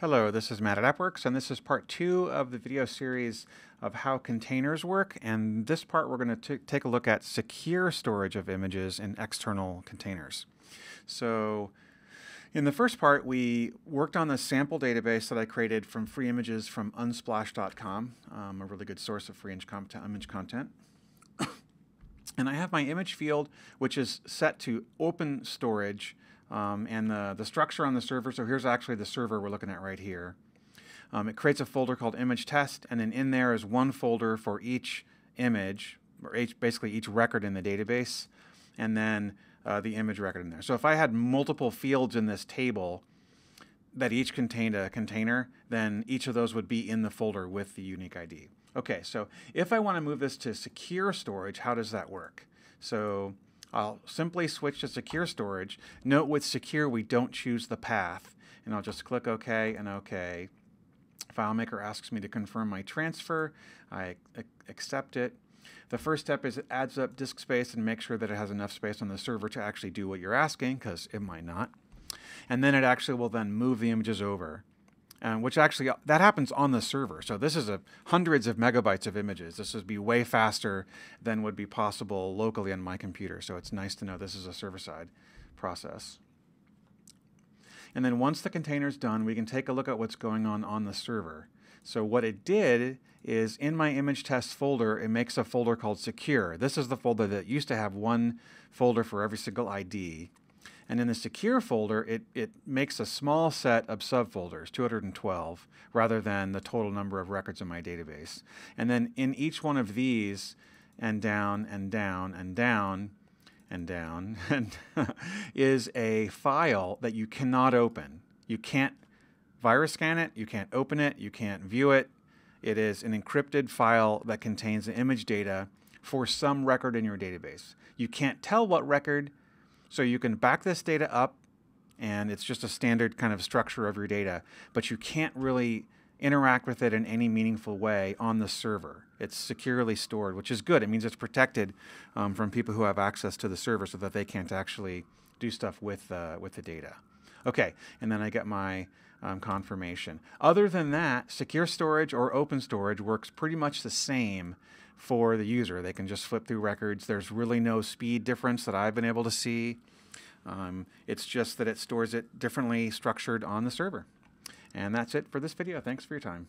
Hello, this is Matt at AppWorks, and this is part 2 of the video series of how containers work. And this part, we're going to take a look at secure storage of images in external containers. So in the first part, we worked on the sample database that I created from free images from unsplash.com, a really good source of free image content. And I have my image field, which is set to open storage. And the structure on the server, so here's actually the server we're looking at right here. It creates a folder called image test, and then in there is one folder for each image, or basically each record in the database, and then the image record in there. So if I had multiple fields in this table that each contained a container, then each of those would be in the folder with the unique ID. Okay, so if I want to move this to secure storage, how does that work? So I'll simply switch to secure storage. Note with secure, we don't choose the path. And I'll just click OK and OK. FileMaker asks me to confirm my transfer. I accept it. The first step is it adds up disk space and makes sure that it has enough space on the server to actually do what you're asking, because it might not. And then it actually will then move the images over, which actually, that happens on the server. So this is hundreds of megabytes of images. This would be way faster than would be possible locally on my computer. So it's nice to know this is a server-side process. And then once the container's done, we can take a look at what's going on the server. So what it did is in my image test folder, it makes a folder called secure. This is the folder that used to have one folder for every single ID. And in the secure folder, it makes a small set of subfolders, 212, rather than the total number of records in my database. And then in each one of these, and down, and down, and down, and down, and is a file that you cannot open. You can't virus scan it, you can't open it, you can't view it. It is an encrypted file that contains the image data for some record in your database. You can't tell what record. So you can back this data up, and it's just a standard kind of structure of your data, but you can't really interact with it in any meaningful way on the server. It's securely stored, which is good. It means it's protected from people who have access to the server so that they can't actually do stuff with the data. Okay, and then I get my confirmation. Other than that, secure storage or open storage works pretty much the same for the user. They can just flip through records. There's really no speed difference that I've been able to see. It's just that it stores it differently structured on the server. And that's it for this video. Thanks for your time.